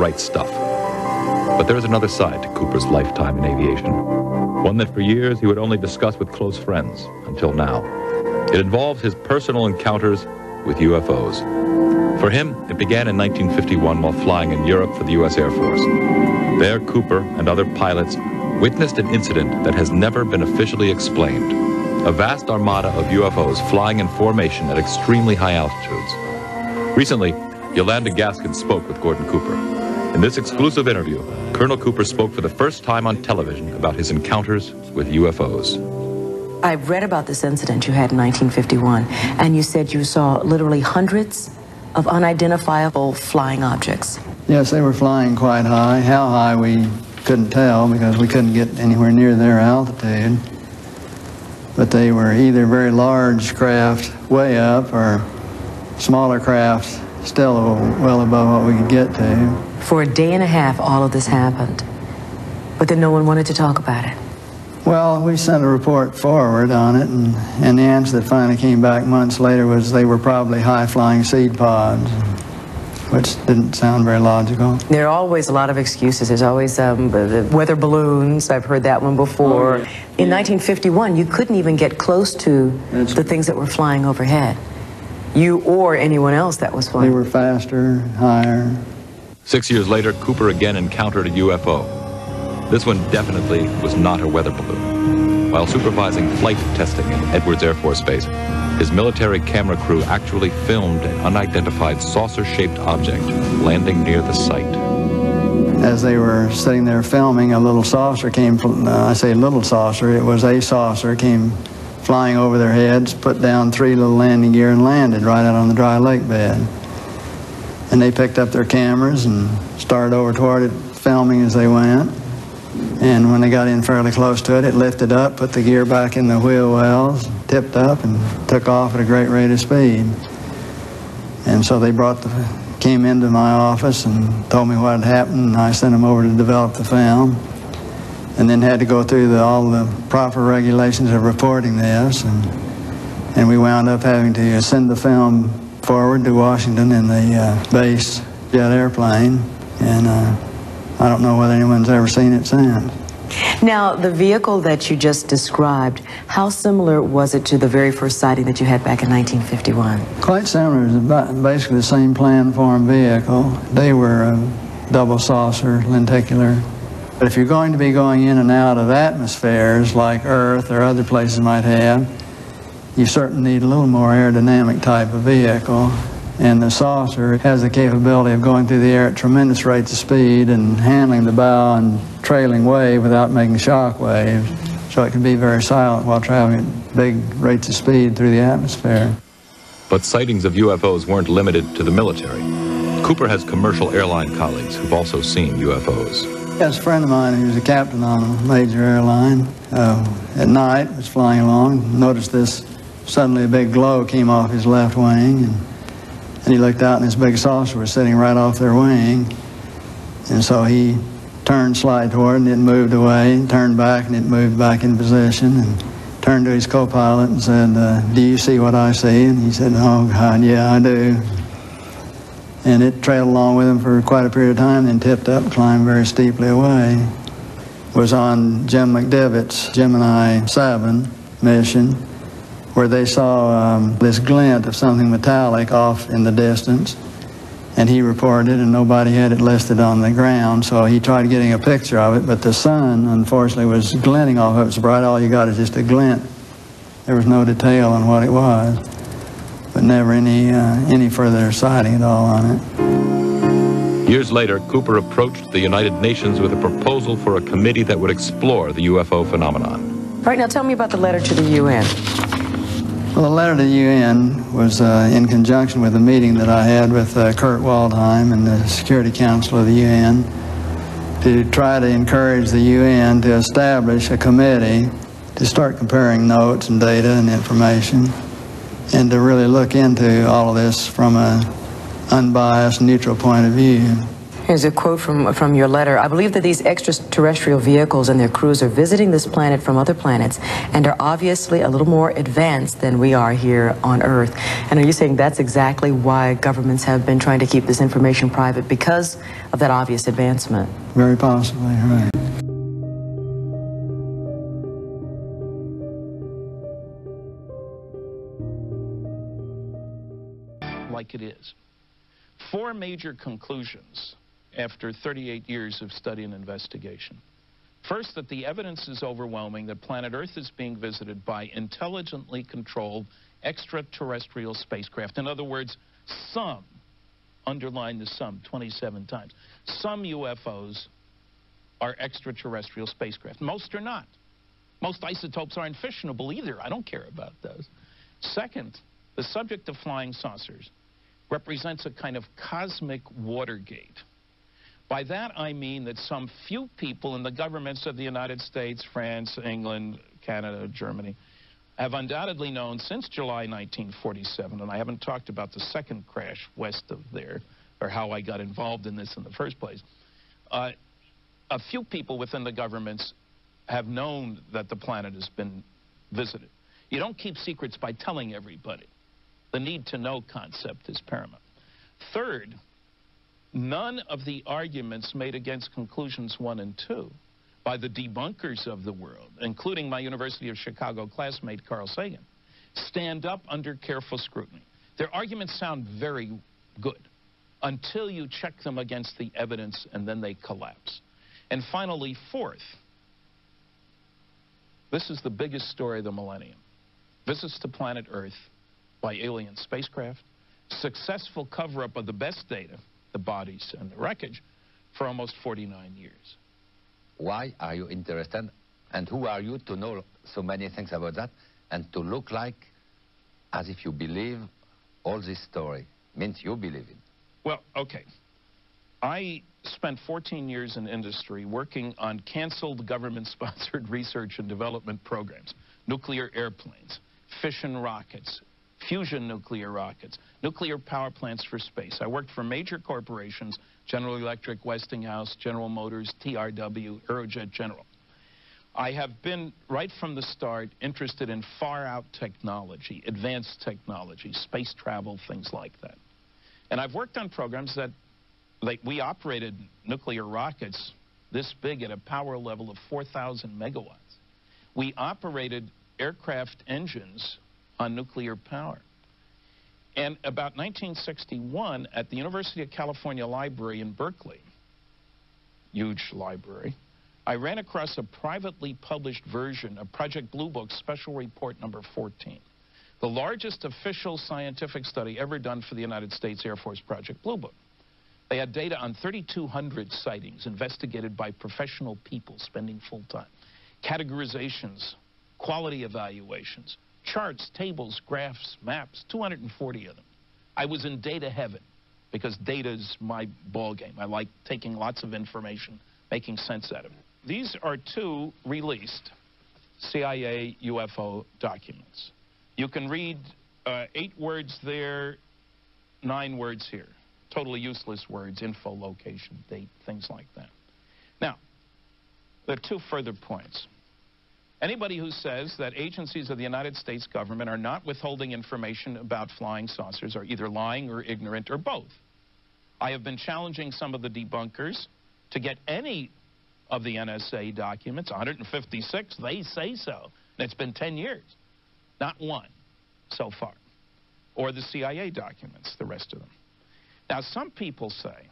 right stuff. But there is another side to Cooper's lifetime in aviation, one that for years he would only discuss with close friends, until now. It involves his personal encounters with UFOs. For him, it began in 1951 while flying in Europe for the U.S. Air Force. There, Cooper and other pilots witnessed an incident that has never been officially explained. A vast armada of UFOs flying in formation at extremely high altitudes. Recently, Yolanda Gaskins spoke with Gordon Cooper. In this exclusive interview, Colonel Cooper spoke for the first time on television about his encounters with UFOs. I've read about this incident you had in 1951, and you said you saw literally hundreds of unidentifiable flying objects. Yes, they were flying quite high. How high, we couldn't tell because we couldn't get anywhere near their altitude. But they were either very large craft way up or smaller crafts still well above what we could get to. For a day and a half, all of this happened, but then no one wanted to talk about it. Well, we sent a report forward on it, and the answer that finally came back months later was they were probably high-flying seed pods, which didn't sound very logical. There are always a lot of excuses. There's always weather balloons. I've heard that one before. Oh, yeah. In 1951, you couldn't even get close to the things that were flying overhead, you or anyone else that was flying. They were faster, higher. 6 years later, Cooper again encountered a UFO. This one definitely was not a weather balloon. While supervising flight testing at Edwards Air Force Base, his military camera crew actually filmed an unidentified saucer-shaped object landing near the site. As they were sitting there filming, a little saucer came, I say little saucer, it was a saucer, came flying over their heads, put down three little landing gear and landed right out on the dry lake bed. And they picked up their cameras and started over toward it, filming as they went. And when they got in fairly close to it, it lifted up, put the gear back in the wheel wells, tipped up, and took off at a great rate of speed. And so they came into my office and told me what had happened, and I sent them over to develop the film, and then had to go through all the proper regulations of reporting this. And we wound up having to send the film forward to Washington in the base jet airplane, and I don't know whether anyone's ever seen it since. Now, the vehicle that you just described, how similar was it to the very first sighting that you had back in 1951? Quite similar. It was basically the same plan-form vehicle. They were a double saucer, lenticular. But if you're going to be going in and out of atmospheres like Earth or other places might have, you certainly need a little more aerodynamic type of vehicle. And the saucer has the capability of going through the air at tremendous rates of speed and handling the bow and trailing wave without making shock waves. So it can be very silent while traveling at big rates of speed through the atmosphere. But sightings of UFOs weren't limited to the military. Cooper has commercial airline colleagues who've also seen UFOs. Yes, a friend of mine who's a captain on a major airline at night was flying along, noticed this. Suddenly a big glow came off his left wing, and he looked out, and this big saucer was sitting right off their wing. And so he turned slide toward, and it moved away, and turned back, and it moved back in position, and turned to his co-pilot and said, do you see what I see? And he said, oh, God, yeah, I do. And it trailed along with him for quite a period of time, then tipped up and climbed very steeply away. It was on Jim McDevitt's Gemini 7 mission, where they saw this glint of something metallic off in the distance, and he reported it, and nobody had it listed on the ground, so he tried getting a picture of it, but the sun, unfortunately, was glinting off of it. It was bright. All you got is just a glint. There was no detail on what it was, but never any further sighting at all on it. Years later, Cooper approached the United Nations with a proposal for a committee that would explore the UFO phenomenon. All right, now tell me about the letter to the UN. Well, the letter to the UN was in conjunction with a meeting that I had with Kurt Waldheim and the Security Council of the UN to try to encourage the UN to establish a committee to start comparing notes and data and information and to really look into all of this from an unbiased, neutral point of view. Here's a quote from your letter. I believe that these extraterrestrial vehicles and their crews are visiting this planet from other planets and are obviously a little more advanced than we are here on Earth. And are you saying that's exactly why governments have been trying to keep this information private, because of that obvious advancement? Very possibly, right. Like it is. Four major conclusions after 38 years of study and investigation. First, that the evidence is overwhelming that planet Earth is being visited by intelligently controlled extraterrestrial spacecraft. In other words, some, underline the sum 27 times, some UFOs are extraterrestrial spacecraft. Most are not. Most isotopes aren't fissionable either. I don't care about those. Second, the subject of flying saucers represents a kind of cosmic Watergate. By that I mean that some few people in the governments of the United States, France, England, Canada, Germany, have undoubtedly known since July 1947, and I haven't talked about the second crash west of there, or how I got involved in this in the first place. A few people within the governments have known that the planet has been visited. You don't keep secrets by telling everybody. The need to know concept is paramount. Third, none of the arguments made against conclusions 1 and 2 by the debunkers of the world, including my University of Chicago classmate Carl Sagan, stand up under careful scrutiny. Their arguments sound very good until you check them against the evidence, and then they collapse. And finally, fourth, this is the biggest story of the millennium. Visits to planet Earth by alien spacecraft, successful cover-up of the best data, the bodies and the wreckage, for almost 49 years. Why are you interested, and who are you to know so many things about that, and to look like as if you believe all this story? Means you believe it. Well, okay. I spent 14 years in industry working on canceled government-sponsored research and development programs, nuclear airplanes, fission rockets, fusion nuclear rockets, nuclear power plants for space. I worked for major corporations, General Electric, Westinghouse, General Motors, TRW, Aerojet General. I have been, right from the start, interested in far-out technology, advanced technology, space travel, things like that. And I've worked on programs that, like, we operated nuclear rockets this big at a power level of 4,000 megawatts. We operated aircraft engines on nuclear power. And about 1961, at the University of California Library in Berkeley, huge library, I ran across a privately published version of Project Blue Book Special Report Number 14, the largest official scientific study ever done for the United States Air Force Project Blue Book. They had data on 3,200 sightings investigated by professional people spending full time, categorizations, quality evaluations, charts, tables, graphs, maps, 240 of them. I was in data heaven, because data's my ballgame. I like taking lots of information, making sense out of it. These are two released CIA UFO documents. You can read 8 words there, 9 words here. Totally useless words, info, location, date, things like that. Now, there are 2 further points. Anybody who says that agencies of the United States government are not withholding information about flying saucers are either lying or ignorant or both. I have been challenging some of the debunkers to get any of the NSA documents, 156, they say so, and it's been 10 years. Not one so far. Or the CIA documents, the rest of them. Now, some people say,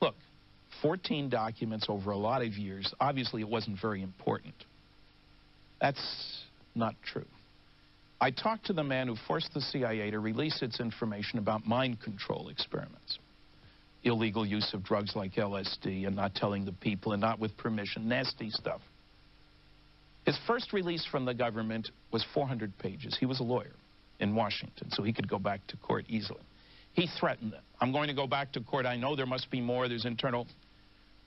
look, 14 documents over a lot of years, obviously it wasn't very important. That's not true. I talked to the man who forced the CIA to release its information about mind control experiments, illegal use of drugs like LSD, and not telling the people and not with permission, nasty stuff. His first release from the government was 400 pages. He was a lawyer in Washington, so he could go back to court easily. He threatened them. I'm going to go back to court. I know there must be more. There's internal.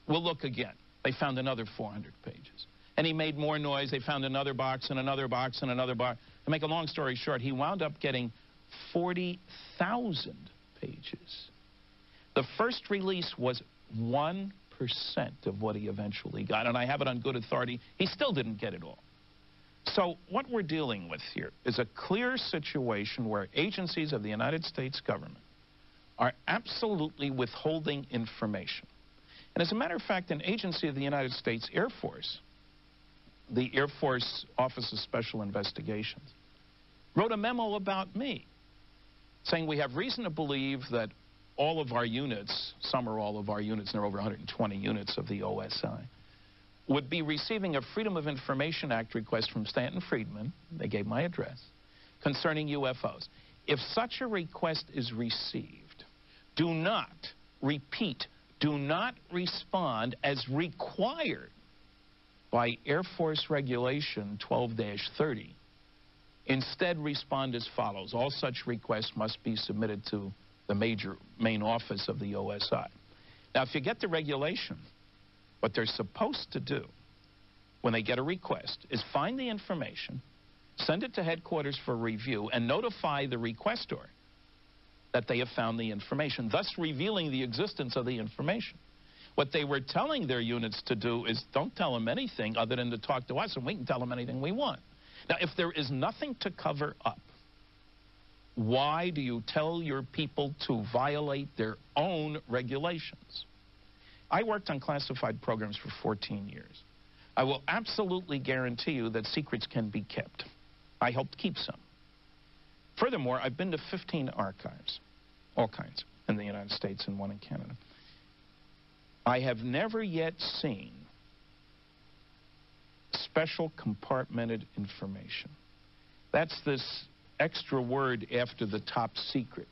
We'll look again. They found another 400 pages. And he made more noise. They found another box and another box and another box. To make a long story short, he wound up getting 40,000 pages. The first release was 1% of what he eventually got, and I have it on good authority, he still didn't get it all. So what we're dealing with here is a clear situation where agencies of the United States government are absolutely withholding information. And as a matter of fact, an agency of the United States Air Force, the Air Force Office of Special Investigations, wrote a memo about me saying we have reason to believe that all of our units, some or all of our units, and there are over 120 units of the OSI, would be receiving a Freedom of Information Act request from Stanton Friedman, they gave my address, concerning UFOs. If such a request is received, do not, repeat, do not respond as required by Air Force Regulation 12-30. Instead, respond as follows. All such requests must be submitted to the main office of the OSI. Now, if you get the regulation, what they're supposed to do when they get a request is find the information, send it to headquarters for review, and notify the requestor that they have found the information, thus revealing the existence of the information. What they were telling their units to do is don't tell them anything other than to talk to us, and we can tell them anything we want. Now, if there is nothing to cover up, why do you tell your people to violate their own regulations? I worked on classified programs for 14 years. I will absolutely guarantee you that secrets can be kept. I helped keep some. Furthermore, I've been to 15 archives, all kinds, in the United States and one in Canada. I have never yet seen special compartmented information. That's this extra word after the top secret,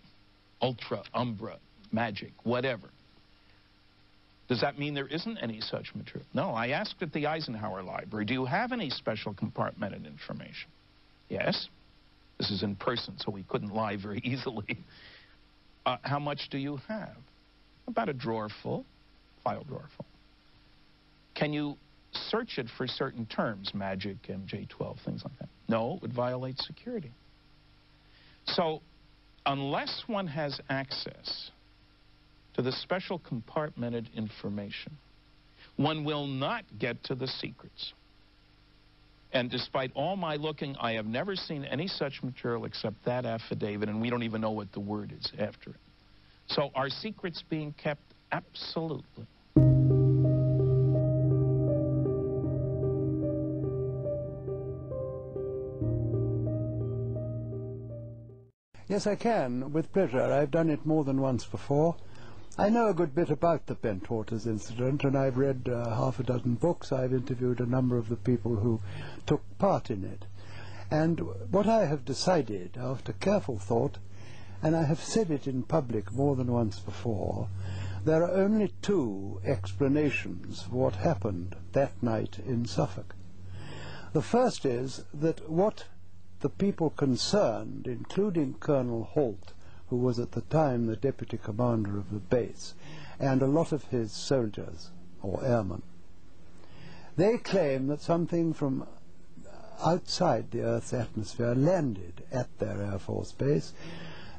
ultra, umbra, magic, whatever. Does that mean there isn't any such material? No, I asked at the Eisenhower Library, do you have any special compartmented information? Yes. This is in person, so we couldn't lie very easily. How much do you have? About a drawer full, file drawer full. Can you search it for certain terms, magic, MJ-12, things like that? No, it would violate security. So unless one has access to the special compartmented information, one will not get to the secrets. And despite all my looking, I have never seen any such material except that affidavit, and we don't even know what the word is after it. So are secrets being kept? Absolutely. Yes, I can, with pleasure. I've done it more than once before. I know a good bit about the Bentwaters incident, and I've read half a dozen books. I've interviewed a number of the people who took part in it. And what I have decided, after careful thought, and I have said it in public more than once before, there are only two explanations for what happened that night in Suffolk. The first is that what the people concerned, including Colonel Halt, who was at the time the deputy commander of the base, and a lot of his soldiers, or airmen. They claim that something from outside the Earth's atmosphere landed at their Air Force base.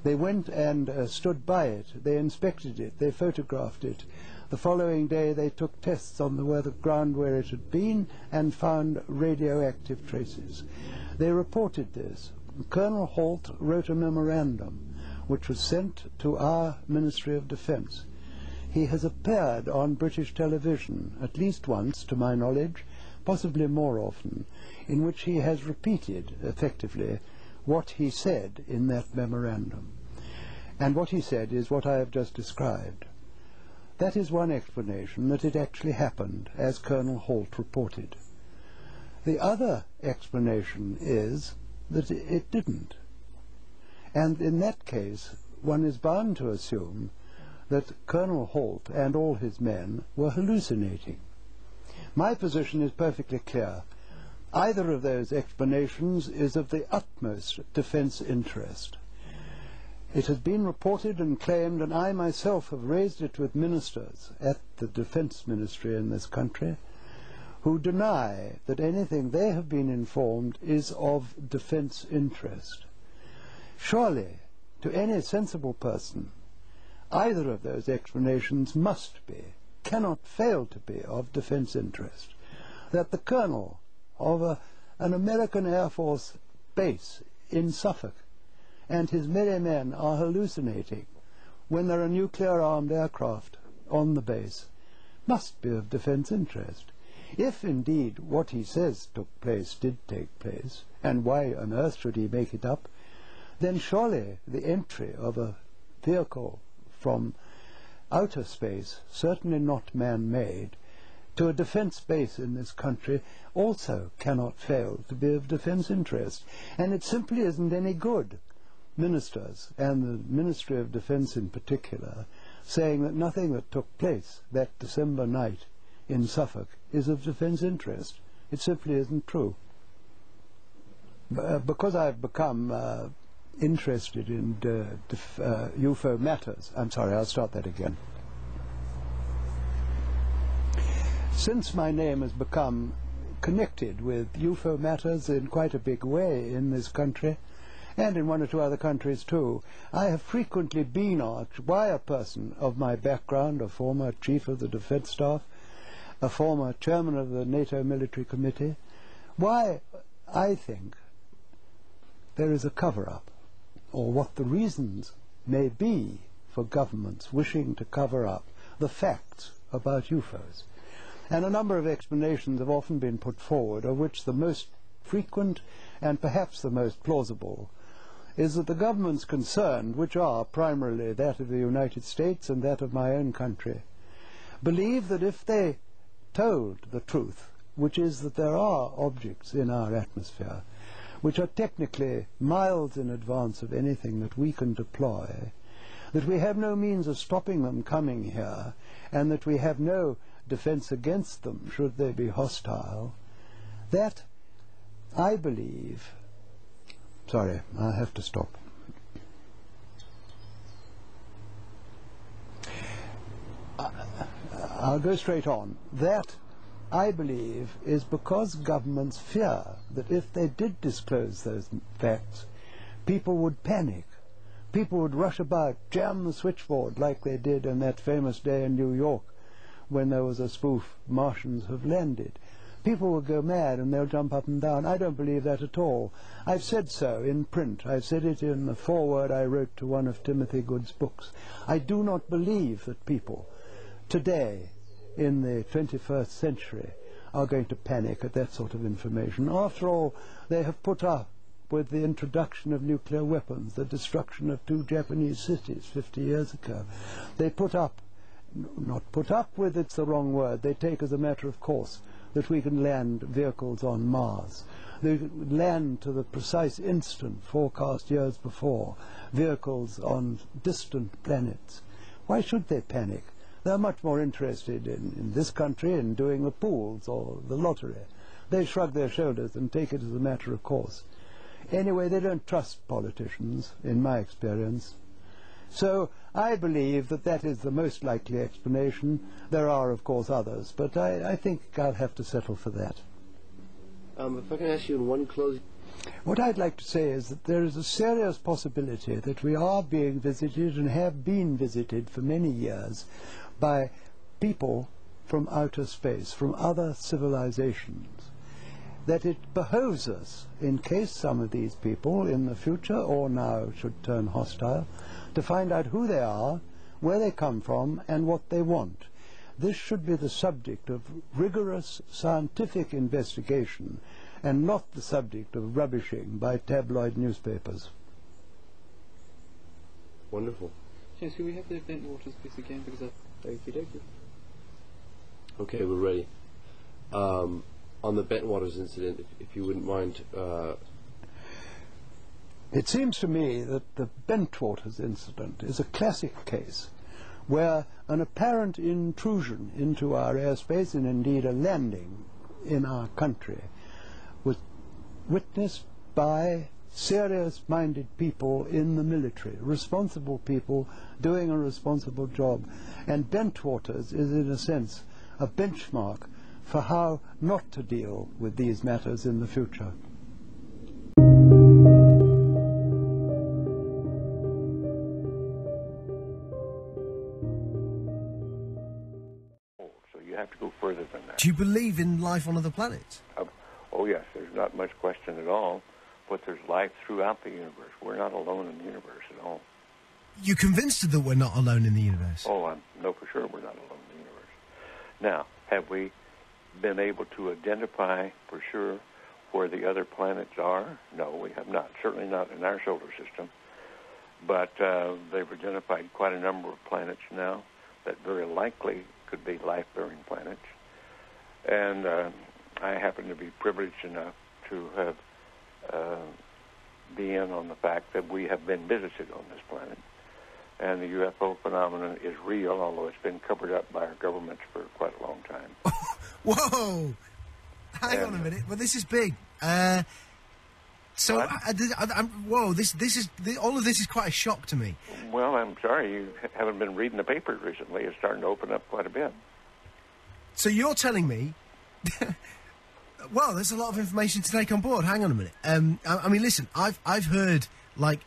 They went and stood by it, they inspected it, they photographed it. The following day they took tests on the ground where it had been and found radioactive traces. They reported this. Colonel Halt wrote a memorandum which was sent to our Ministry of Defence. He has appeared on British television at least once, to my knowledge, possibly more often, in which he has repeated, effectively, what he said in that memorandum. And what he said is what I have just described. That is one explanation, that it actually happened, as Colonel Halt reported. The other explanation is that it didn't. And in that case, one is bound to assume that Colonel Halt and all his men were hallucinating. My position is perfectly clear. Either of those explanations is of the utmost defense interest. It has been reported and claimed, and I myself have raised it with ministers at the Defense Ministry in this country, who deny that anything they have been informed is of defense interest. Surely, to any sensible person, either of those explanations must be cannot fail to be of defense interest, that the colonel of an American Air Force base in Suffolk and his merry men are hallucinating when there are nuclear-armed aircraft on the base must be of defense interest. If indeed what he says took place did take place, and why on earth should he make it up, then surely the entry of a vehicle from outer space, certainly not man-made, to a defense base in this country also cannot fail to be of defense interest. And it simply isn't any good ministers, and the Ministry of Defence in particular, saying that nothing that took place that December night in Suffolk is of defence interest. It simply isn't true. Because I've become interested in UFO matters, I'm sorry, I'll start that again. Since my name has become connected with UFO matters in quite a big way in this country, and in one or two other countries too, I have frequently been asked why a person of my background, a former chief of the defense staff, a former chairman of the NATO Military Committee, why I think there is a cover-up, or what the reasons may be for governments wishing to cover up the facts about UFOs. And a number of explanations have often been put forward, of which the most frequent and perhaps the most plausible is that the governments concerned, which are primarily that of the United States and that of my own country, believe that if they told the truth, which is that there are objects in our atmosphere which are technically miles in advance of anything that we can deploy, that we have no means of stopping them coming here, and that we have no defense against them should they be hostile, that, I believe... Sorry, I have to stop. I'll go straight on. That, I believe, is because governments fear that if they did disclose those facts, people would panic. People would rush about, jam the switchboard like they did on that famous day in New York when there was a spoof, Martians have landed. People will go mad and they'll jump up and down. I don't believe that at all. I've said so in print. I've said it in the foreword I wrote to one of Timothy Good's books. I do not believe that people today in the 21st century are going to panic at that sort of information. After all, they have put up with the introduction of nuclear weapons, the destruction of 2 Japanese cities 50 years ago. They put up, not put up with, it's the wrong word, they take as a matter of course that we can land vehicles on Mars. They land to the precise instant forecast years before, vehicles on distant planets. Why should they panic? They're much more interested in this country in doing the pools or the lottery. They shrug their shoulders and take it as a matter of course. Anyway, they don't trust politicians, in my experience. So I believe that that is the most likely explanation. There are, of course, others, but I think I'll have to settle for that. If I can ask you in one closing... What I'd like to say is that there is a serious possibility that we are being visited and have been visited for many years by people from outer space, from other civilizations, that it behoves us, in case some of these people in the future or now should turn hostile, to find out who they are, where they come from, and what they want. This should be the subject of rigorous scientific investigation and not the subject of rubbishing by tabloid newspapers. Wonderful. James, can we have the Bentwaters piece again? Because thank you. Okay, we're ready. On the Bentwaters incident, if you wouldn't mind... It seems to me that the Bentwaters incident is a classic case where an apparent intrusion into our airspace, and indeed a landing in our country, was witnessed by serious-minded people in the military, responsible people doing a responsible job. And Bentwaters is, in a sense, a benchmark for how not to deal with these matters in the future. you believe in life on other planets? Oh, yes, there's not much question at all, but there's life throughout the universe. We're not alone in the universe at all. You're convinced that we're not alone in the universe? Oh, I know for sure we're not alone in the universe. Now, have we been able to identify for sure where the other planets are? No, we have not, certainly not in our solar system. But they've identified quite a number of planets now that very likely could be life-bearing planets. And I happen to be privileged enough to have been in on the fact that we have been visited on this planet. And the UFO phenomenon is real, although it's been covered up by our governments for quite a long time. Whoa! Hang on a minute. Well, this is big. So, all of this is quite a shock to me. Well, I'm sorry you haven't been reading the papers recently. It's starting to open up quite a bit. So you're telling me, well, there's a lot of information to take on board. Hang on a minute. I mean, listen, I've heard, like,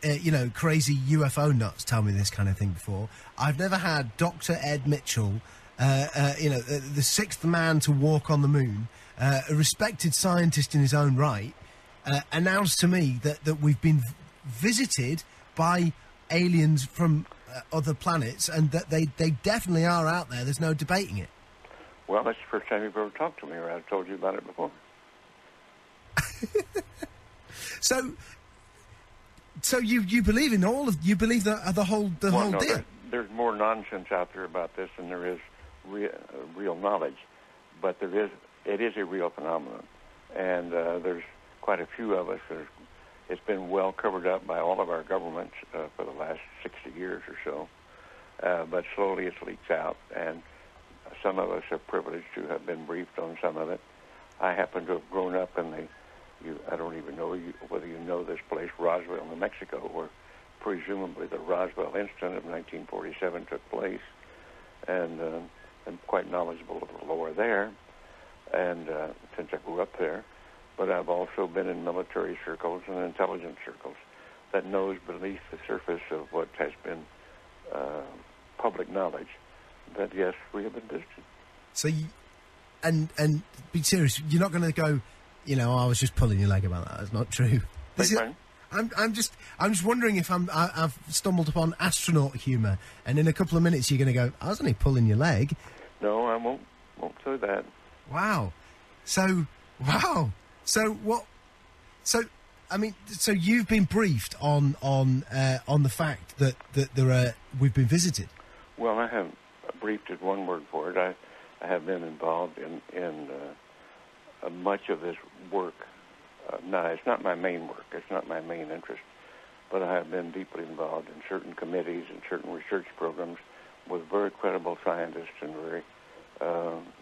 crazy UFO nuts tell me this kind of thing before. I've never had Dr. Ed Mitchell, the sixth man to walk on the moon, a respected scientist in his own right, announced to me that we've been visited by aliens from other planets, and that they definitely are out there. There's no debating it. Well, that's the first time you've ever talked to me, or I've told you about it before. So you believe in all of the whole deal? There's more nonsense out there about this than there is real knowledge, but it is a real phenomenon, and there's quite a few of us. It's been well covered up by all of our governments for the last 60 years or so, but slowly it leaks out, and some of us are privileged to have been briefed on some of it. I happen to have grown up in I don't even know whether you know this place, Roswell, New Mexico, where presumably the Roswell incident of 1947 took place, and I'm quite knowledgeable of the lore there, and since I grew up there. But I've also been in military circles and intelligence circles that knows beneath the surface of what has been public knowledge that, yes, we have been visited. So, and be serious, you're not going to go, I was just pulling your leg about that. That's not true. I'm just wondering if I've stumbled upon astronaut humour, and in a couple of minutes you're going to go, I was only pulling your leg. No, I won't do that. Wow. So you've been briefed on the fact that we've been visited. Well, I haven't briefed is one word for it. I have been involved in much of this work. No, it's not my main work. It's not my main interest. But I have been deeply involved in certain committees and certain research programs with very credible scientists and very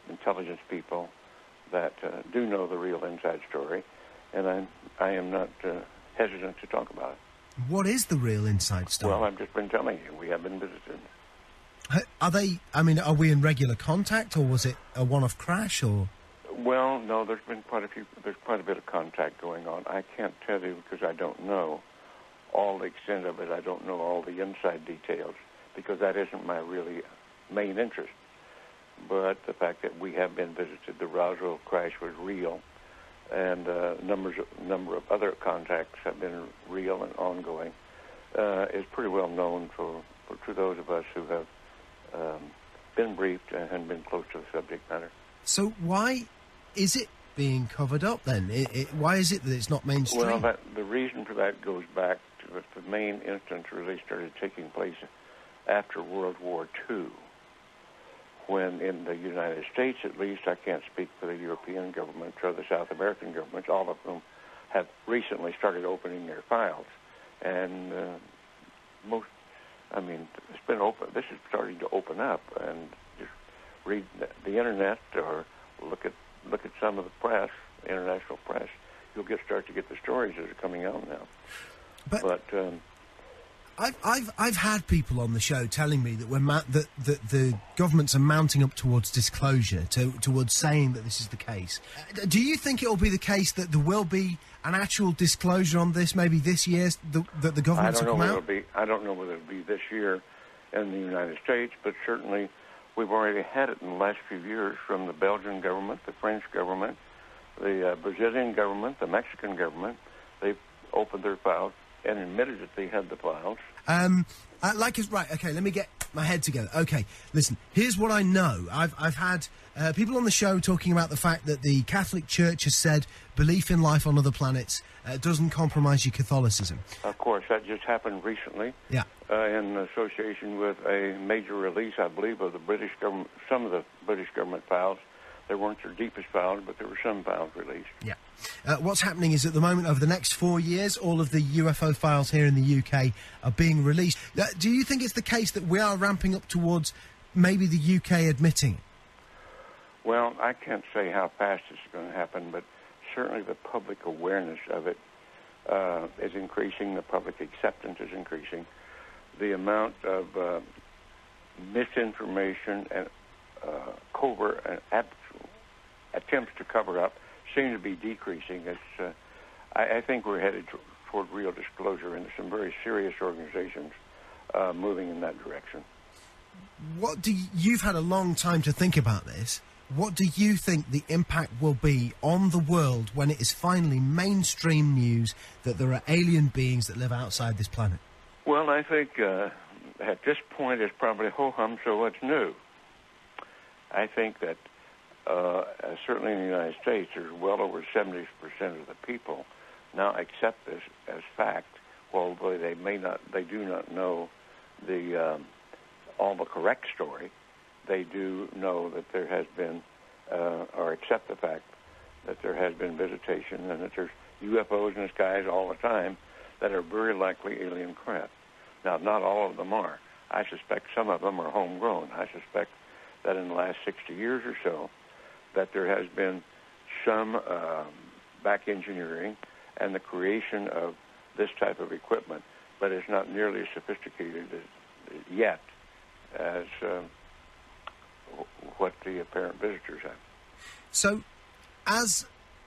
intelligent people that do know the real inside story, and I am not hesitant to talk about it. What is the real inside story? Well, I've just been telling you, we have been visited. Are we in regular contact, or was it a one-off crash, or...? Well, no, there's quite a bit of contact going on. I can't tell you because I don't know all the extent of it. I don't know all the inside details because that isn't my really main interest. But the fact that we have been visited, the Roswell crash was real, and number of other contacts have been real and ongoing, is pretty well known to those of us who have been briefed and been close to the subject matter. So why is it being covered up then? Why is it that it's not mainstream? Well, the reason for that goes back to that the main instance really started taking place after World War II, when in the United States, at least, I can't speak for the European governments or the South American governments, all of whom have recently started opening their files, and it's been open. This is starting to open up, and just read the internet or look at some of the press, international press. You'll start to get the stories that are coming out now. But I've had people on the show telling me that that the governments are mounting up towards disclosure, towards saying that this is the case. Do you think it will be the case that there will be an actual disclosure on this, maybe this year, that the governments will come out? I don't know whether it'll be this year in the United States, but certainly We've already had it in the last few years from the Belgian government, the French government, the Brazilian government, the Mexican government. They've opened their files and admitted that they had the files. Right, okay, let me get my head together. Okay, listen, here's what I know. I've had people on the show talking about the fact that the Catholic Church has said belief in life on other planets doesn't compromise your Catholicism. Of course, that just happened recently. Yeah. In association with a major release, I believe, of the British government, some of the British government files. They weren't their deepest files, but there were some files released. Yeah. What's happening is at the moment, over the next 4 years, all of the UFO files here in the UK are being released. Do you think it's the case that we are ramping up towards maybe the UK admitting it? Well, I can't say how fast it's going to happen, but certainly the public awareness of it is increasing. The public acceptance is increasing. The amount of misinformation and covert and attempts to cover up seem to be decreasing. It's, I think we're headed toward real disclosure, and some very serious organizations moving in that direction. What do you've had a long time to think about this? What do you think the impact will be on the world when it is finally mainstream news that there are alien beings that live outside this planet? Well, I think at this point it's probably ho-hum, so what's new? I think that certainly in the United States, there's well over 70% of the people now accept this as fact, although they do not know all the correct story. They do know that there has been, or accept the fact that there has been visitation and that there's UFOs in the skies all the time that are very likely alien craft. Now, not all of them are. I suspect some of them are homegrown. I suspect that in the last 60 years or so, that there has been some back engineering and the creation of this type of equipment, but it's not nearly as sophisticated yet as what the apparent visitors have. So, as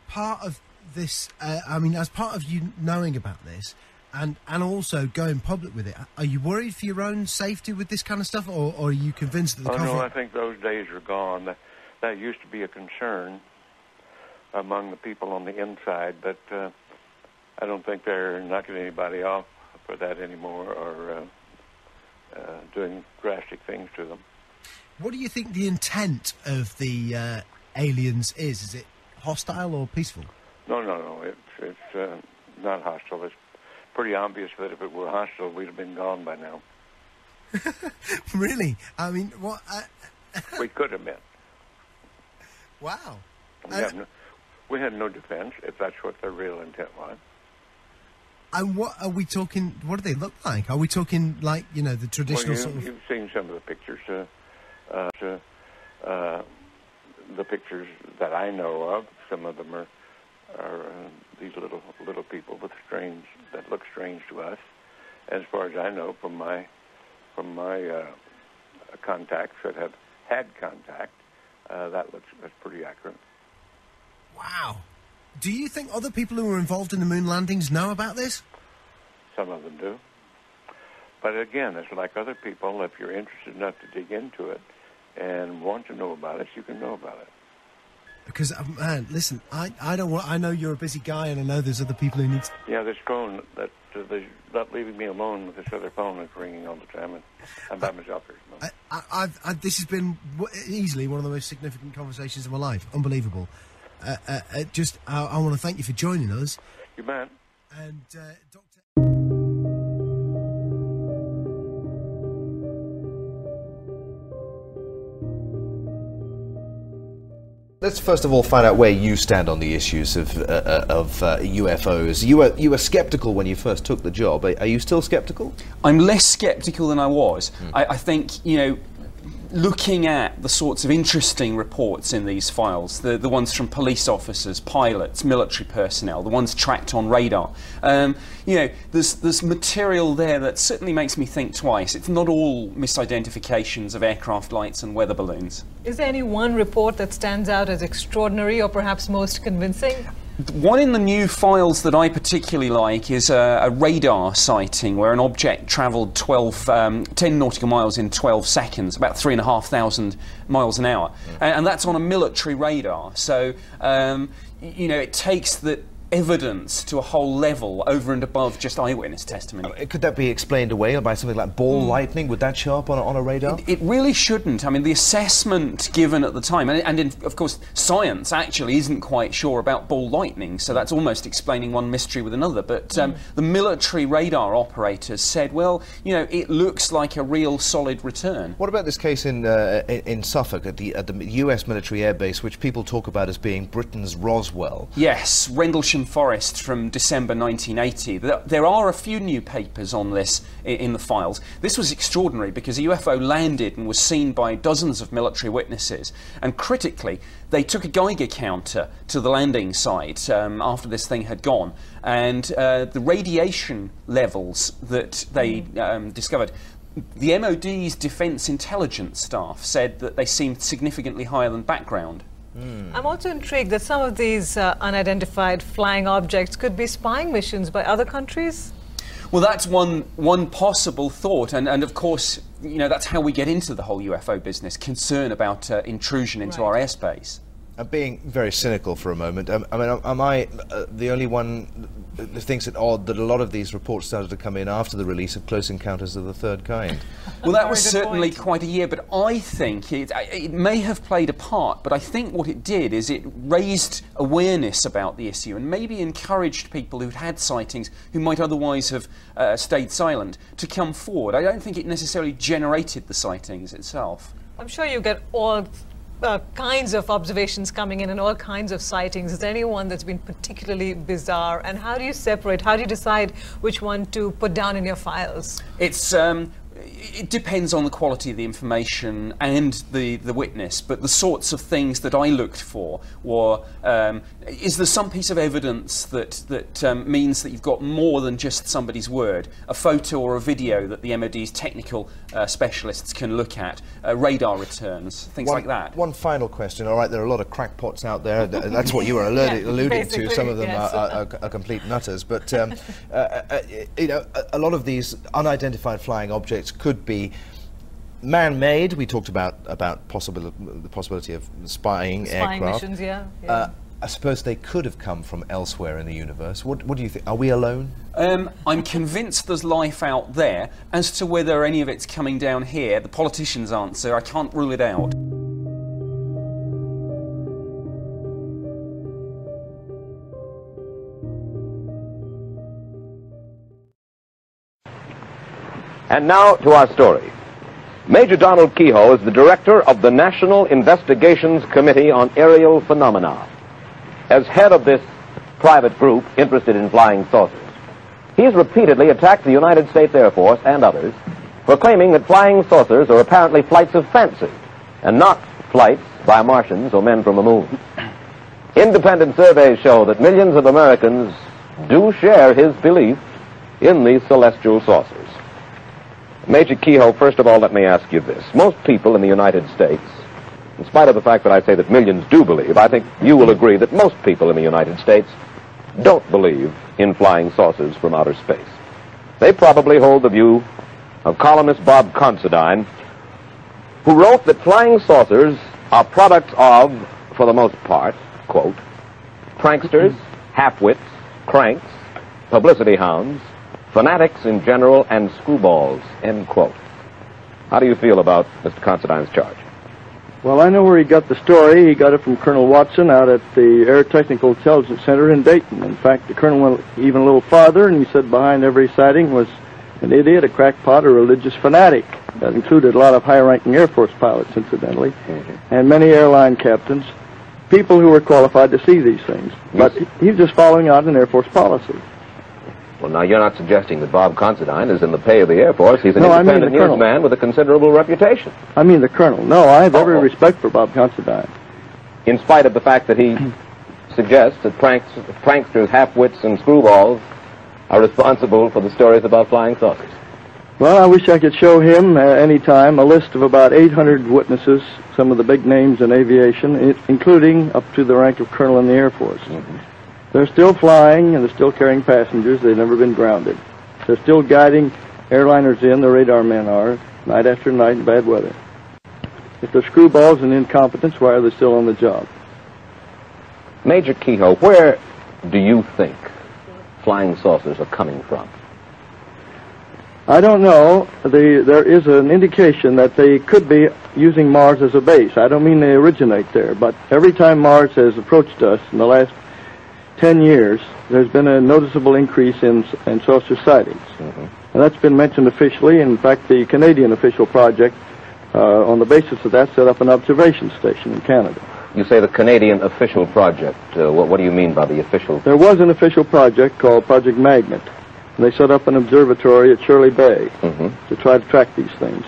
part of this, as part of you knowing about this, and also going public with it, are you worried for your own safety with this kind of stuff, or are you convinced that the No, I think those days are gone. That used to be a concern among the people on the inside, but I don't think they're knocking anybody off for that anymore or doing drastic things to them. What do you think the intent of the aliens is? Is it hostile or peaceful? No. It's not hostile. It's pretty obvious that if it were hostile, we'd have been gone by now. Really? I mean, what? We could have been. Wow. We had no defense, if that's what their real intent was. And what are we talking? What do they look like? Are we talking like, the traditional sort of... You've seen some of the pictures. The pictures that I know of, some of them are these little people that look strange to us. As far as I know, from my contacts that have had contact, that's pretty accurate. Wow! Do you think other people who were involved in the moon landings know about this? Some of them do, but again, it's like other people. If you're interested enough to dig into it and want to know about it, you can know about it. Because, man, listen, I don't want... I know you're a busy guy, and I know there's other people who need... Yeah, this phone, they're not leaving me alone with this other phone that's ringing all the time, and I'm by myself here. This has been easily one of the most significant conversations of my life. Unbelievable. I want to thank you for joining us. You bet. And, Dr... Let's first of all find out where you stand on the issues of UFOs. You were sceptical when you first took the job. Are you still sceptical? I'm less sceptical than I was. I think, looking at the sorts of interesting reports in these files, the ones from police officers, pilots, military personnel, the ones tracked on radar, there's material there that certainly makes me think twice. It's not all misidentifications of aircraft lights and weather balloons. Is there any one report that stands out as extraordinary or perhaps most convincing? One in the new files that I particularly like is a radar sighting where an object travelled 10 nautical miles in 12 seconds, about 3,500 miles an hour. And that's on a military radar. So, you know, it takes the evidence to a whole level over and above just eyewitness testimony. Could that be explained away by something like ball lightning? Would that show up on a radar? It really shouldn't. I mean, the assessment given at the time, of course science actually isn't quite sure about ball lightning, so that's almost explaining one mystery with another, but the military radar operators said, well, you know, it looks like a real solid return. What about this case in Suffolk at the US military airbase, which people talk about as being Britain's Roswell? Yes, Rendlesham Forest from December 1980. There are a few new papers on this in the files. This was extraordinary because a UFO landed and was seen by dozens of military witnesses, and critically they took a Geiger counter to the landing site after this thing had gone, and the radiation levels that they discovered, the MOD's Defence Intelligence staff said that they seemed significantly higher than background. I'm also intrigued that some of these unidentified flying objects could be spying missions by other countries. Well, that's one possible thought, and of course, you know, that's how we get into the whole UFO business, concern about intrusion into our airspace. I'm being very cynical for a moment. I mean, am I the only one that thinks it odd that a lot of these reports started to come in after the release of Close Encounters of the Third Kind? Well, that was certainly quite a year, but I think it may have played a part, but I think what it did is it raised awareness about the issue and maybe encouraged people who'd had sightings who might otherwise have stayed silent to come forward. I don't think it necessarily generated the sightings itself. I'm sure you get all kinds of observations coming in and all kinds of sightings. Is there anyone that's been particularly bizarre, and how do you separate, how do you decide which one to put down in your files? It's it depends on the quality of the information and the witness, but the sorts of things that I looked for were, is there some piece of evidence that means that you've got more than just somebody's word? A photo or a video that the MOD's technical specialists can look at, radar returns, things like that. One final question. All right, there are a lot of crackpots out there. That's what you were alluding to. Some of them are complete nutters, but you know, a lot of these unidentified flying objects could be man-made. We talked about the possibility of spying aircraft. Missions, yeah. I suppose they could have come from elsewhere in the universe. What do you think? Are we alone? I'm convinced there's life out there. As to whether any of it's coming down here, the politicians' answer, I can't rule it out. And now to our story. Major Donald Keyhoe is the director of the National Investigations Committee on Aerial Phenomena. As head of this private group interested in flying saucers, he's repeatedly attacked the United States Air Force and others for claiming that flying saucers are apparently flights of fancy and not flights by Martians or men from the moon. Independent surveys show that millions of Americans do share his belief in these celestial saucers. Major Keyhoe, first of all, let me ask you this. Most people in the United States, in spite of the fact that I say that millions do believe, I think you will agree that most people in the United States don't believe in flying saucers from outer space. They probably hold the view of columnist Bob Considine, who wrote that flying saucers are products of, for the most part, quote, pranksters, half-wits, cranks, publicity hounds, fanatics in general, and screwballs, end quote. How do you feel about Mr. Considine's charge? Well, I know where he got the story. He got it from Colonel Watson out at the Air Technical Intelligence Center in Dayton. In fact, the colonel went even a little farther, and he said behind every sighting was an idiot, a crackpot, a religious fanatic. That included a lot of high-ranking Air Force pilots, incidentally, and many airline captains, people who were qualified to see these things. But he's just following out an Air Force policy. Well, now, you're not suggesting that Bob Considine is in the pay of the Air Force. He's an independent newsman with a considerable reputation. I mean the colonel. No, I have every respect for Bob Considine. In spite of the fact that he suggests that pranksters, half-wits, and screwballs are responsible for the stories about flying saucers. Well, I wish I could show him, any time, a list of about 800 witnesses, some of the big names in aviation, including up to the rank of colonel in the Air Force. They're still flying and they're still carrying passengers. They've never been grounded. They're still guiding airliners in, the radar men are, night after night in bad weather. If they're screwballs and incompetents, why are they still on the job? Major Keyhoe, where do you think flying saucers are coming from? I don't know. There is an indication that they could be using Mars as a base. I don't mean they originate there, but every time Mars has approached us in the last 10 years, there's been a noticeable increase in saucer sightings. And that's been mentioned officially. In fact, the Canadian official project, on the basis of that, set up an observation station in Canada. You say the Canadian official project. What do you mean by the official? There was an official project called Project Magnet. They set up an observatory at Shirley Bay to try to track these things.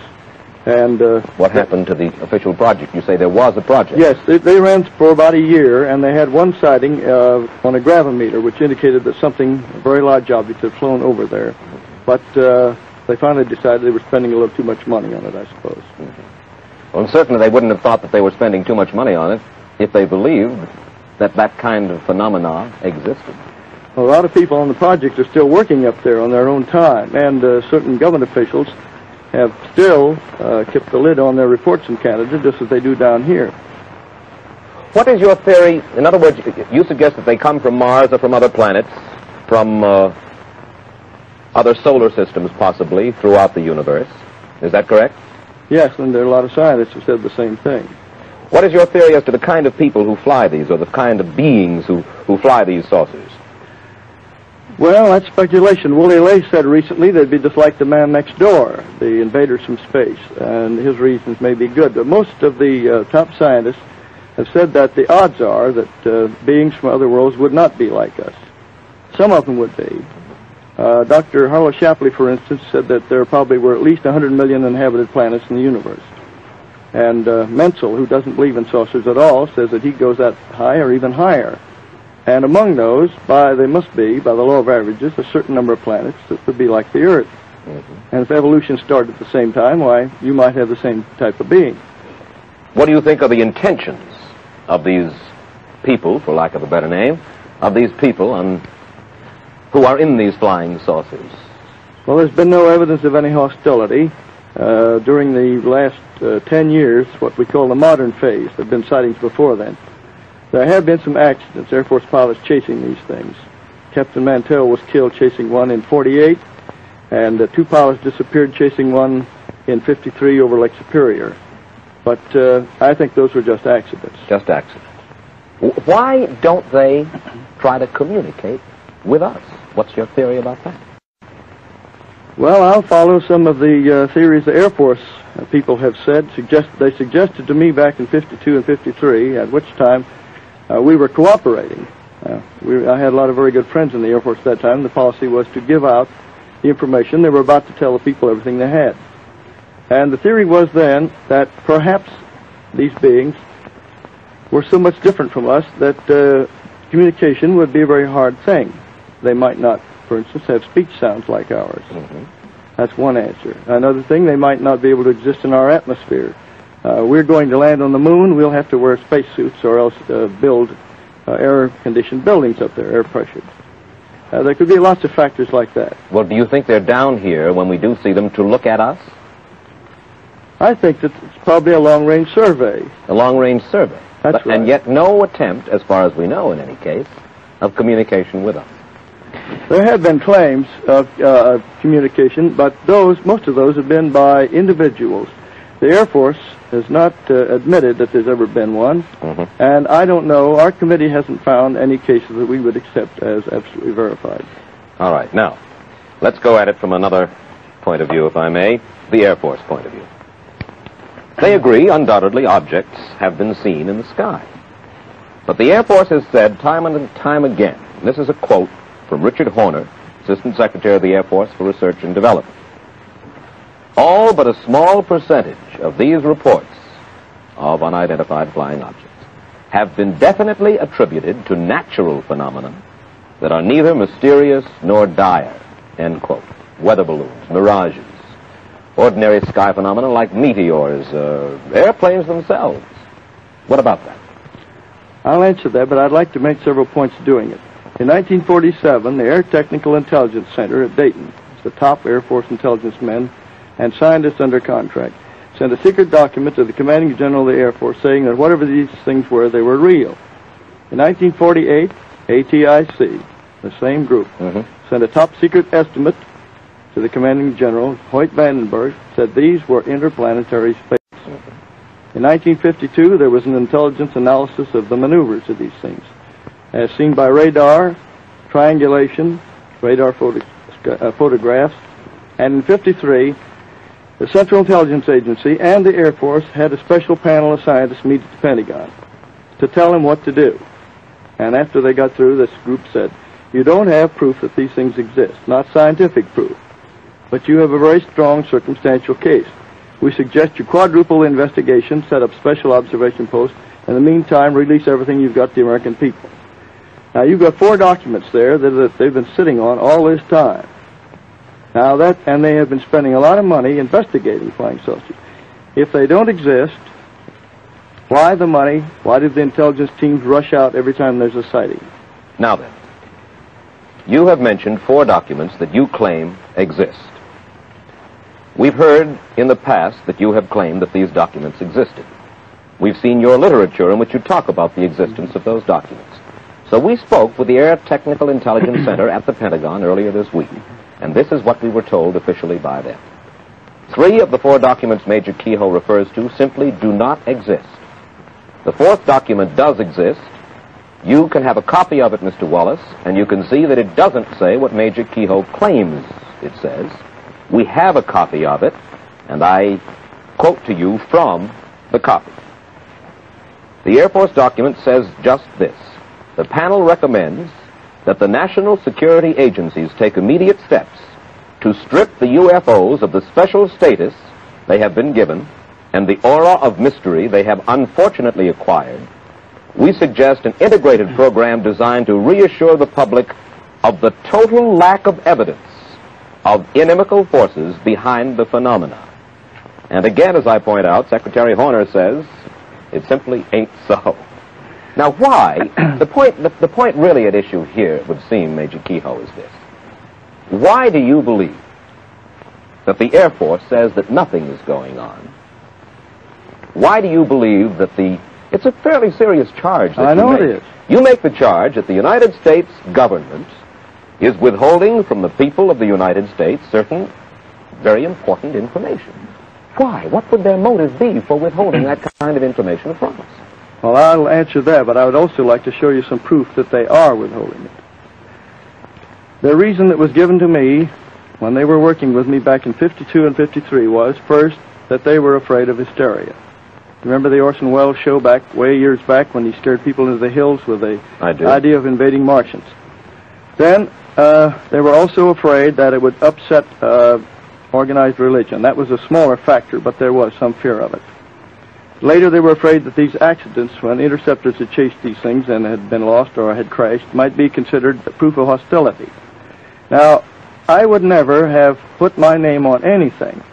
And what happened to the official project? You say there was a project. Yes, they ran for about a year, and they had one sighting on a gravimeter, which indicated that something, a very large object, had flown over there. But they finally decided they were spending a little too much money on it, I suppose. Well, certainly they wouldn't have thought that they were spending too much money on it if they believed that that kind of phenomena existed. A lot of people on the project are still working up there on their own time, and certain government officials have still kept the lid on their reports in Canada, just as they do down here. What is your theory? In other words, you suggest that they come from Mars or from other planets, from other solar systems possibly throughout the universe. Is that correct? Yes, and there are a lot of scientists who said the same thing. What is your theory as to the kind of people who fly these, or the kind of beings who fly these saucers? Well, that's speculation. Willie Ley said recently they'd be just like the man next door, the invaders from space, and his reasons may be good. But most of the top scientists have said that the odds are that beings from other worlds would not be like us. Some of them would be. Dr. Harlow Shapley, for instance, said that there probably were at least 100 million inhabited planets in the universe. And Menzel, who doesn't believe in saucers at all, says that he goes that high or even higher. And among those, by the law of averages, a certain number of planets that would be like the Earth. And if evolution started at the same time, why, you might have the same type of being. What do you think are the intentions of these people, for lack of a better name, of these people who are in these flying saucers? Well, there's been no evidence of any hostility. During the last 10 years, what we call the modern phase, there have been sightings before then. There have been some accidents, Air Force pilots chasing these things. Captain Mantell was killed chasing one in 48, and two pilots disappeared chasing one in 53 over Lake Superior. But I think those were just accidents. Just accidents. Why don't they try to communicate with us? What's your theory about that? Well, I'll follow some of the theories the Air Force people have said. They suggested to me back in 52 and 53, at which time we were cooperating. I had a lot of very good friends in the Air Force at that time. The policy was to give out the information. They were about to tell the people everything they had. And the theory was then that perhaps these beings were so much different from us that communication would be a very hard thing. They might not, for instance, have speech sounds like ours. That's one answer. Another thing, they might not be able to exist in our atmosphere. We're going to land on the moon. We'll have to wear spacesuits or else build air-conditioned buildings up there, air-pressured. There could be lots of factors like that. Well, do you think they're down here when we do see them to look at us? I think that it's probably a long-range survey. A long-range survey. That's right. And yet no attempt, as far as we know in any case, of communication with us. There have been claims of communication, but most of those have been by individuals. The Air Force has not admitted that there's ever been one, and I don't know. Our committee hasn't found any cases that we would accept as absolutely verified. All right. Now, let's go at it from another point of view, if I may, the Air Force point of view. They agree, undoubtedly, objects have been seen in the sky. But the Air Force has said time and time again, and this is a quote from Richard Horner, Assistant Secretary of the Air Force for Research and Development, all but a small percentage of these reports of unidentified flying objects have been definitely attributed to natural phenomena that are neither mysterious nor dire, end quote. Weather balloons, mirages, ordinary sky phenomena like meteors, airplanes themselves. What about that? I'll answer that, but I'd like to make several points doing it. In 1947, the Air Technical Intelligence Center at Dayton, the top Air Force intelligence men and scientists under contract, sent a secret document to the commanding general of the Air Force saying that whatever these things were, they were real. In 1948, ATIC, the same group, sent a top-secret estimate to the commanding general, Hoyt Vandenberg, said these were interplanetary space. In 1952, there was an intelligence analysis of the maneuvers of these things, as seen by radar, triangulation, radar photographs, and in 1953, the Central Intelligence Agency and the Air Force had a special panel of scientists meet at the Pentagon to tell them what to do. And after they got through, this group said, you don't have proof that these things exist, not scientific proof, but you have a very strong circumstantial case. We suggest you quadruple investigation, set up special observation posts, and in the meantime, release everything you've got to the American people. Now, you've got four documents there that they've been sitting on all this time. Now that, and they have been spending a lot of money investigating flying saucers. If they don't exist, why the money? Why do the intelligence teams rush out every time there's a sighting? Now then, you have mentioned four documents that you claim exist. We've heard in the past that you have claimed that these documents existed. We've seen your literature in which you talk about the existence of those documents. So we spoke with the Air Technical Intelligence Center at the Pentagon earlier this week, and this is what we were told officially by them. Three of the four documents Major Keyhoe refers to simply do not exist. The fourth document does exist. You can have a copy of it, Mr. Wallace, and you can see that it doesn't say what Major Keyhoe claims it says. We have a copy of it, and I quote to you from the copy. The Air Force document says just this. The panel recommends that the national security agencies take immediate steps to strip the UFOs of the special status they have been given and the aura of mystery they have unfortunately acquired. We suggest an integrated program designed to reassure the public of the total lack of evidence of inimical forces behind the phenomena. And again, as I point out, Secretary Horner says, it simply ain't so. Now why, the point really at issue here, it would seem, Major Keyhoe, is this. Why do you believe that the Air Force says that nothing is going on? Why do you believe that it's a fairly serious charge that you make. I know it is. You make the charge that the United States government is withholding from the people of the United States certain very important information. Why? What would their motive be for withholding that kind of information from us? Well, I'll answer that, but I would also like to show you some proof that they are withholding it. The reason that was given to me when they were working with me back in 52 and 53 was, first, that they were afraid of hysteria. Remember the Orson Welles show back way years back when he scared people into the hills with the idea of invading Martians? Then they were also afraid that it would upset organized religion. That was a smaller factor, but there was some fear of it. Later, they were afraid that these accidents, when interceptors had chased these things and had been lost or had crashed, might be considered proof of hostility. Now, I would never have put my name on anything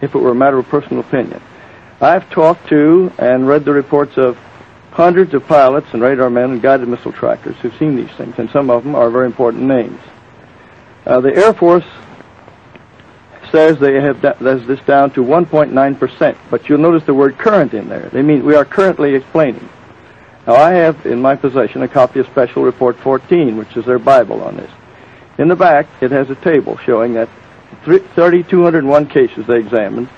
if it were a matter of personal opinion. I've talked to and read the reports of hundreds of pilots and radar men and guided missile trackers who've seen these things, and some of them are very important names. The Air Force says they have this down to 1.9%, but you'll notice the word current in there. They mean we are currently explaining. Now, I have in my possession a copy of Special Report 14, which is their Bible on this. In the back, it has a table showing that 3,201 cases they examined,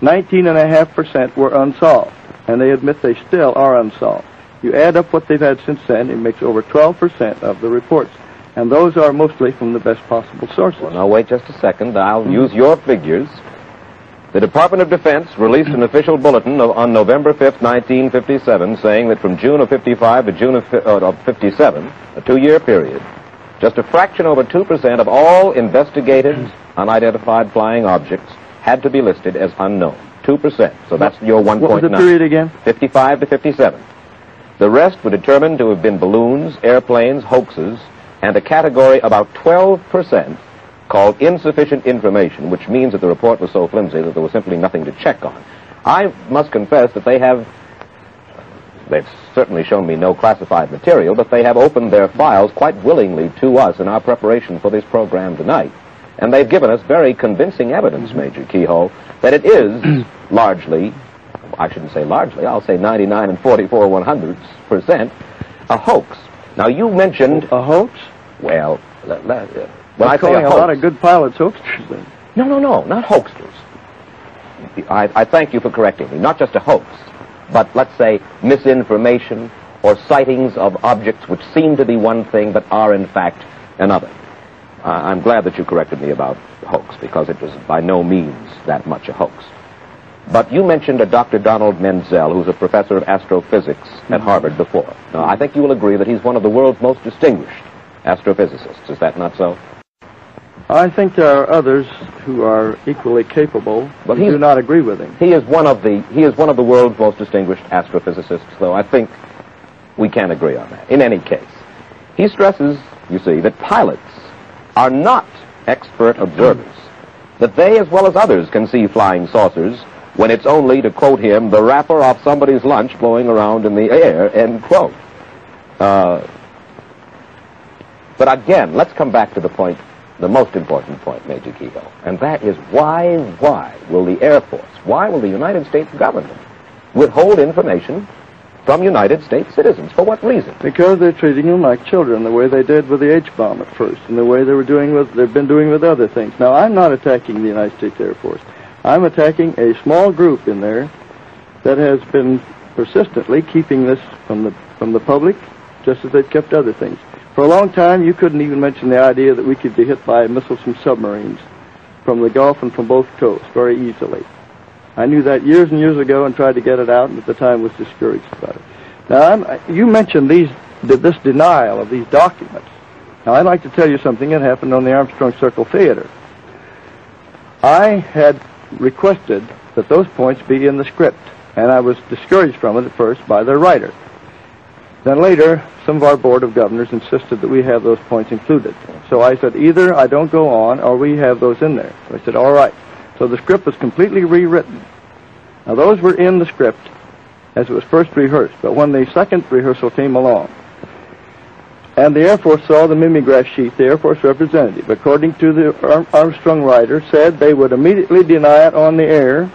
19.5% were unsolved, and they admit they still are unsolved. You add up what they've had since then, it makes over 12% of the reports, and those are mostly from the best possible sources. Well, now wait just a second. I'll use your figures. The Department of Defense released an official bulletin on November 5th, 1957, saying that from June of 55 to June of 57, a two-year period, just a fraction over 2% of all investigated unidentified flying objects had to be listed as unknown. 2%. So that's your 1.9. What was the period again? 55 to 57. The rest were determined to have been balloons, airplanes, hoaxes, and a category about 12% called insufficient information, which means that the report was so flimsy that there was simply nothing to check on. I must confess that they have They've certainly shown me no classified material, but they have opened their files quite willingly to us in our preparation for this program tonight. And they've given us very convincing evidence, Major Keyhoe, that it is largely, I shouldn't say largely, I'll say 99 1/44 100%, a hoax. Now, you mentioned... A hoax? Well, when I say a hoax... a lot of good pilots hoaxsters, then. No, no, no, not hoaxsters. I thank you for correcting me. Not just a hoax, but let's say misinformation or sightings of objects which seem to be one thing but are in fact another. I'm glad that you corrected me about hoax, because it was by no means that much a hoax. But you mentioned a Dr. Donald Menzel, who's a professor of astrophysics at Harvard before. Now, I think you will agree that he's one of the world's most distinguished astrophysicists. Is that not so? I think there are others who are equally capable, but do not agree with him. He is one of the world's most distinguished astrophysicists, though I think we can agree on that. In any case, he stresses, you see, that pilots are not expert observers, that they as well as others can see flying saucers when it's only, to quote him, the wrapper off somebody's lunch blowing around in the air, end quote. But again, let's come back to the point, the most important point, Major Keyhoe, and that is why will the Air Force, why will the United States government withhold information from United States citizens? For what reason? Because they're treating them like children, the way they did with the H-bomb at first, and the way they were doing with, they've been doing with other things. Now, I'm not attacking the United States Air Force. I'm attacking a small group in there that has been persistently keeping this from the public, just as they've kept other things. For a long time, you couldn't even mention the idea that we could be hit by missiles from submarines from the Gulf and from both coasts very easily. I knew that years and years ago and tried to get it out, and at the time was discouraged about it. Now, you mentioned this denial of these documents. Now, I'd like to tell you something that happened on the Armstrong Circle Theater. I had requested that those points be in the script, and I was discouraged from it at first by their writer. Then later, some of our board of governors insisted that we have those points included. So I said, either I don't go on or we have those in there. So I said, all right. So the script was completely rewritten. Now, those were in the script as it was first rehearsed, but when the second rehearsal came along and the Air Force saw the mimeograph sheet, the Air Force representative, according to the Armstrong writer, said they would immediately deny it on the air,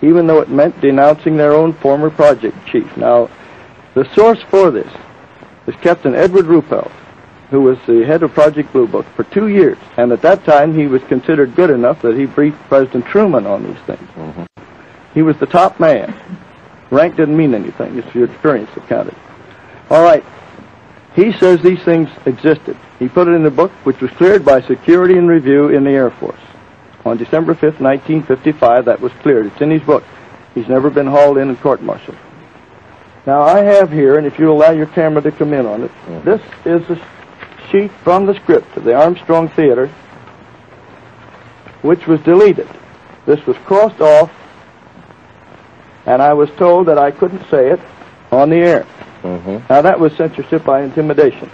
even though it meant denouncing their own former project chief. Now, the source for this was Captain Edward Ruppelt, who was the head of Project Blue Book for 2 years, and at that time he was considered good enough that he briefed President Truman on these things. He was the top man. Rank didn't mean anything. It's your experience that counted. All right. He says these things existed. He put it in the book, which was cleared by security and review in the Air Force. On December 5th, 1955, that was cleared. It's in his book. He's never been hauled in and court-martialed. Now, I have here, and if you'll allow your camera to come in on it, this is the sheet from the script of the Armstrong Theater, which was deleted. This was crossed off, and I was told that I couldn't say it on the air. Now, that was censorship by intimidation.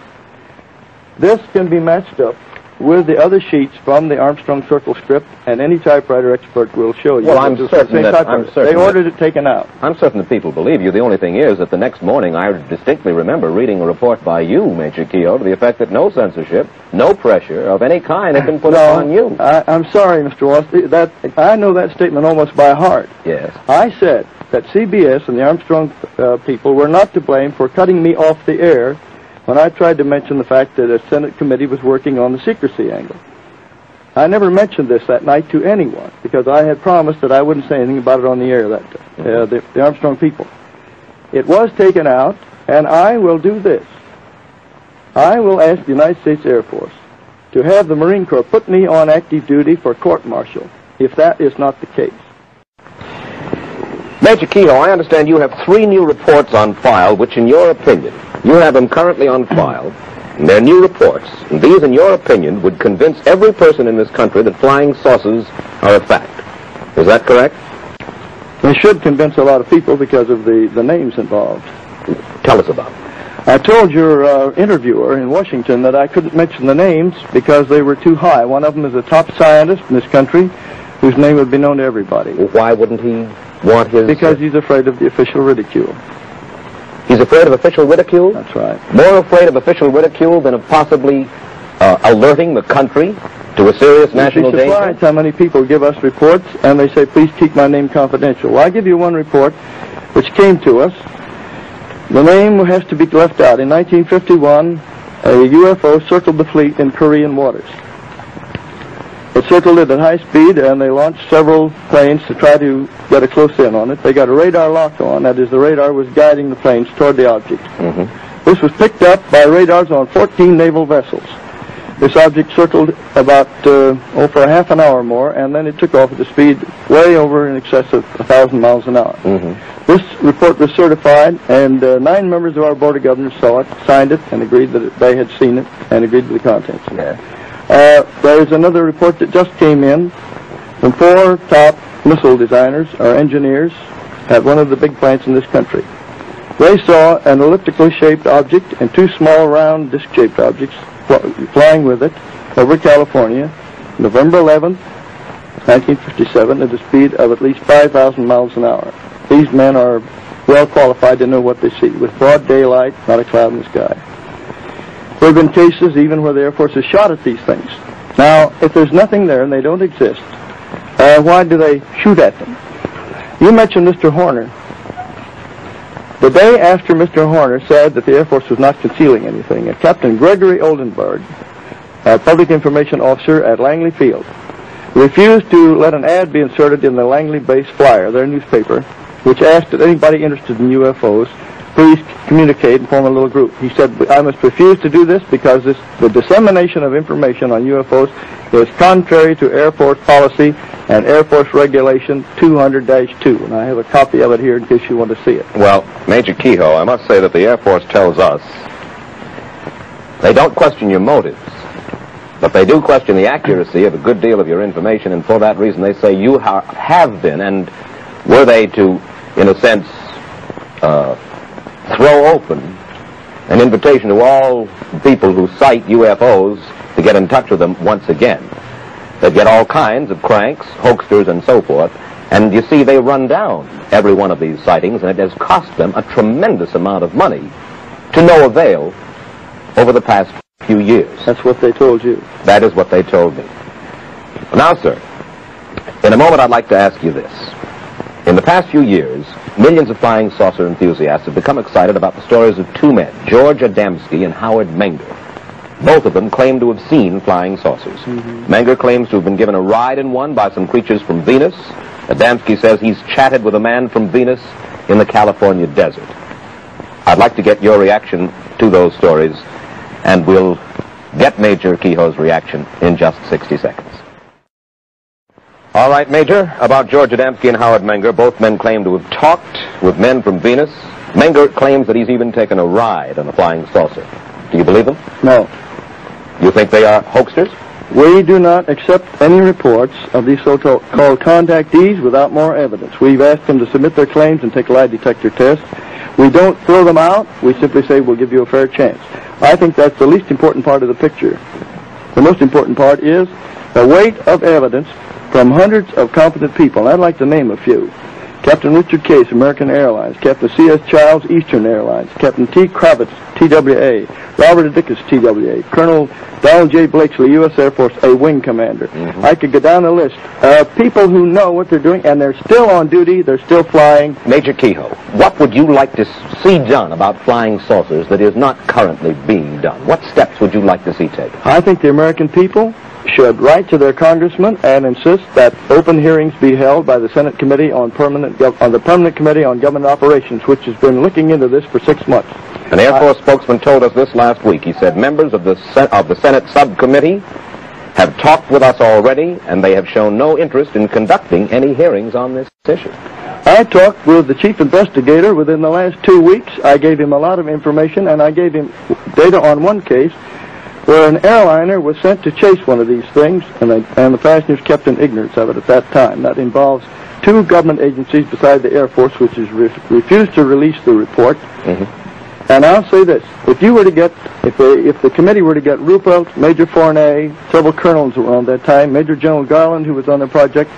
This can be matched up with the other sheets from the Armstrong Circle script, and any typewriter expert will show you. Well, I'm certain they ordered it taken out. I'm certain that people believe you. The only thing is that the next morning I distinctly remember reading a report by you, Major Keogh, to the effect that no censorship, no pressure of any kind had been put upon you. I'm sorry, Mr. Wallace. I know that statement almost by heart. Yes. I said that CBS and the Armstrong people were not to blame for cutting me off the air when I tried to mention the fact that a Senate committee was working on the secrecy angle. I never mentioned this that night to anyone, because I had promised that I wouldn't say anything about it on the air, the Armstrong people. It was taken out, and I will do this. I will ask the United States Air Force to have the Marine Corps put me on active duty for court-martial, if that is not the case. Major Keyhoe, I understand you have 3 new reports on file, which in your opinion, you have them currently on file, and they're new reports, and these, in your opinion, would convince every person in this country that flying saucers are a fact. Is that correct? They should convince a lot of people because of the names involved. Tell us about it. I told your interviewer in Washington that I couldn't mention the names because they were too high. One of them is a top scientist in this country whose name would be known to everybody. Well, why wouldn't he want his... Because he's afraid of the official ridicule. He's afraid of official ridicule. That's right. More afraid of official ridicule than of possibly alerting the country to a serious national danger. You'd be surprised how many people give us reports and they say, please keep my name confidential. Well, I give you one report which came to us. The name has to be left out. In 1951, a UFO circled the fleet in Korean waters. It circled it at high speed, and they launched several planes to try to get a close-in on it. They got a radar lock on, that is, the radar was guiding the planes toward the object. Mm-hmm. This was picked up by radars on 14 naval vessels. This object circled about, for a half an hour or more, and then it took off at a speed way over in excess of 1,000 miles an hour. Mm-hmm. This report was certified, and 9 members of our Board of Governors saw it, signed it, and agreed that they had seen it, and agreed to the contents. Yeah. There's another report that just came in from 4 top missile designers or engineers at one of the big plants in this country. They saw an elliptically shaped object and 2 small round disc-shaped objects flying with it over California, November 11, 1957, at a speed of at least 5,000 miles an hour. These men are well qualified to know what they see, with broad daylight, not a cloud in the sky. There have been cases even where the Air Force has shot at these things. Now, if there's nothing there and they don't exist, why do they shoot at them? You mentioned Mr. Horner. The day after Mr. Horner said that the Air Force was not concealing anything, Captain Gregory Oldenburg, a public information officer at Langley Field, refused to let an ad be inserted in the Langley Base Flyer, their newspaper, which asked that anybody interested in UFOs please communicate and form a little group. He said, I must refuse to do this because the dissemination of information on UFOs is contrary to Air Force policy and Air Force regulation 200-2. And I have a copy of it here in case you want to see it. Well, Major Keyhoe, I must say that the Air Force tells us they don't question your motives, but they do question the accuracy of a good deal of your information, and for that reason they say you have been, and were they to, in a sense, throw open an invitation to all people who cite UFOs to get in touch with them once again. They get all kinds of cranks, hoaxers, and so forth, and you see they run down every one of these sightings, and it has cost them a tremendous amount of money to no avail over the past few years. That's what they told you. That is what they told me. Now, sir, in a moment I'd like to ask you this. In the past few years, millions of flying saucer enthusiasts have become excited about the stories of 2 men, George Adamski and Howard Menger. Both of them claim to have seen flying saucers. Mm-hmm. Menger claims to have been given a ride in one by some creatures from Venus. Adamski says he's chatted with a man from Venus in the California desert. I'd like to get your reaction to those stories, and we'll get Major Keyhoe's reaction in just 60 seconds. All right, Major, about George Adamski and Howard Menger, both men claim to have talked with men from Venus. Menger claims that he's even taken a ride on a flying saucer. Do you believe them? No. You think they are hoaxers? We do not accept any reports of these so-called contactees without more evidence. We've asked them to submit their claims and take a lie detector test. We don't throw them out. We simply say we'll give you a fair chance. I think that's the least important part of the picture. The most important part is the weight of evidence from hundreds of competent people. I'd like to name a few. Captain Richard Case, American Airlines. Captain C.S. Childs, Eastern Airlines. Captain T. Kravitz, TWA. Robert Dickus, TWA. Colonel Donald J. Blakesley, U.S. Air Force, a wing commander. Mm-hmm. I could go down the list. People who know what they're doing, and they're still on duty, they're still flying. Major Keyhoe, what would you like to see done about flying saucers that is not currently being done? What steps would you like to see taken? I think the American people should write to their congressman and insist that open hearings be held by the Senate Committee on the Permanent Committee on Government Operations, which has been looking into this for 6 months. An Air Force spokesman told us this last week. He said members of the Senate subcommittee have talked with us already, and they have shown no interest in conducting any hearings on this issue. I talked with the chief investigator within the last 2 weeks. I gave him a lot of information, and I gave him data on one case where an airliner was sent to chase one of these things, and the passengers kept in ignorance of it at that time. That involves 2 government agencies beside the Air Force, which has refused to release the report. Mm-hmm. And I'll say this, if the committee were to get Ruppelt, Major Forney, several colonels around that time, Major General Garland, who was on the project,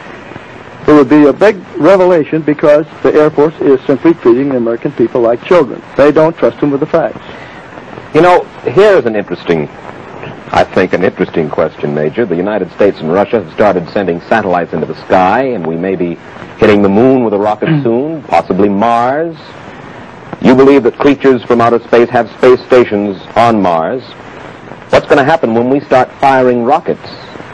It would be a big revelation because the Air Force is simply treating the American people like children. They don't trust them with the facts. You know, here's an interesting, I think, an interesting question, Major. The United States and Russia have started sending satellites into the sky, and we may be hitting the moon with a rocket soon, possibly Mars. You believe that creatures from outer space have space stations on Mars. What's going to happen when we start firing rockets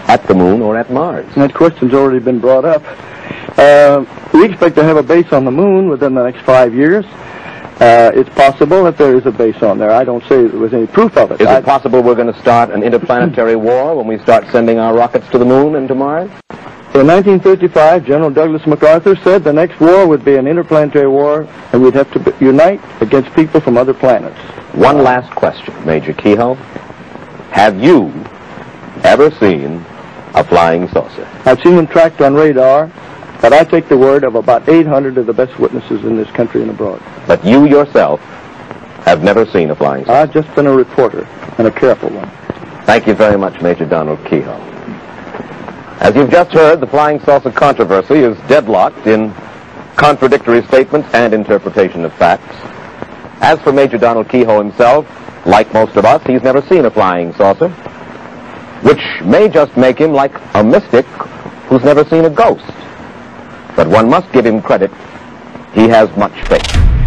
at the moon or at Mars? And that question's already been brought up. We expect to have a base on the moon within the next 5 years. It's possible that there is a base on there. I don't say there was any proof of it. Is it possible we're going to start an interplanetary war when we start sending our rockets to the moon and to Mars? In 1935, General Douglas MacArthur said the next war would be an interplanetary war, and we'd have to unite against people from other planets. One last question, Major Keyhoe. Have you ever seen a flying saucer? I've seen them tracked on radar. But I take the word of about 800 of the best witnesses in this country and abroad. But you yourself have never seen a flying saucer? I've just been a reporter, and a careful one. Thank you very much, Major Donald Keyhoe. As you've just heard, the flying saucer controversy is deadlocked in contradictory statements and interpretation of facts. As for Major Donald Keyhoe himself, like most of us, he's never seen a flying saucer, which may just make him like a mystic who's never seen a ghost. But one must give him credit, he has much faith.